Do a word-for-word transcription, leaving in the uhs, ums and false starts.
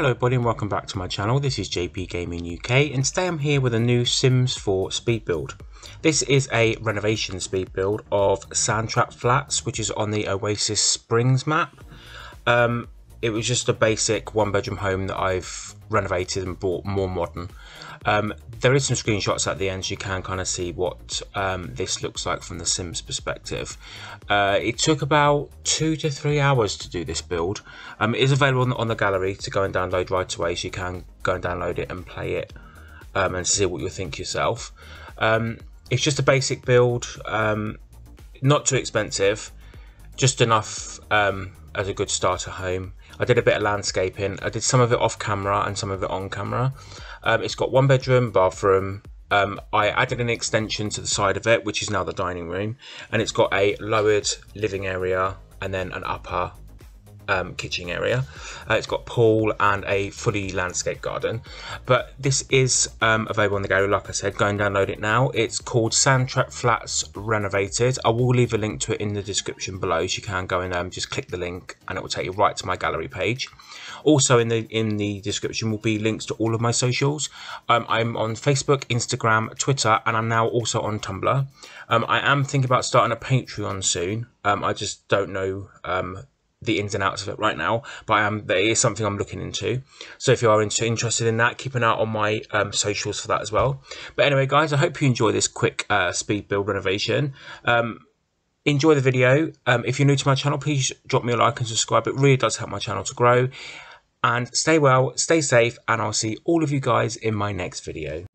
Hello everybody and welcome back to my channel. This is J P Gaming U K and today I'm here with a new Sims four speed build. This is a renovation speed build of Sandtrap Flats, which is on the Oasis Springs map. Um, it was just a basic one bedroom home that I've renovated and bought more modern. Um, there is some screenshots at the end so you can kind of see what um, this looks like from the Sims perspective. Uh, it took about two to three hours to do this build. Um, it is available on the, on the gallery to go and download right away, so you can go and download it and play it um, and see what you think yourself. Um, it's just a basic build, um, not too expensive, just enough um, as a good starter home. I did a bit of landscaping. I did some of it off camera and some of it on camera. Um, it's got one bedroom, bathroom. Um, I added an extension to the side of it, which is now the dining room. And it's got a lowered living area and then an upper um, kitchen area. Uh, it's got pool and a fully landscaped garden. But this is um, available in the gallery, like I said. Go and download it now. It's called Sandtrap Flats Renovated. I will leave a link to it in the description below, so you can go and um, just click the link and it will take you right to my gallery page. Also in the in the description will be links to all of my socials. Um, I'm on Facebook, Instagram, Twitter, and I'm now also on Tumblr. Um, I am thinking about starting a Patreon soon. Um, I just don't know um, the ins and outs of it right now, but I am, it is something I'm looking into. So if you are into, interested in that, keep an eye on my um, socials for that as well. But anyway, guys, I hope you enjoy this quick uh, speed build renovation. Um, enjoy the video. Um, if you're new to my channel, please drop me a like and subscribe. It really does help my channel to grow. And stay well, stay safe, and I'll see all of you guys in my next video.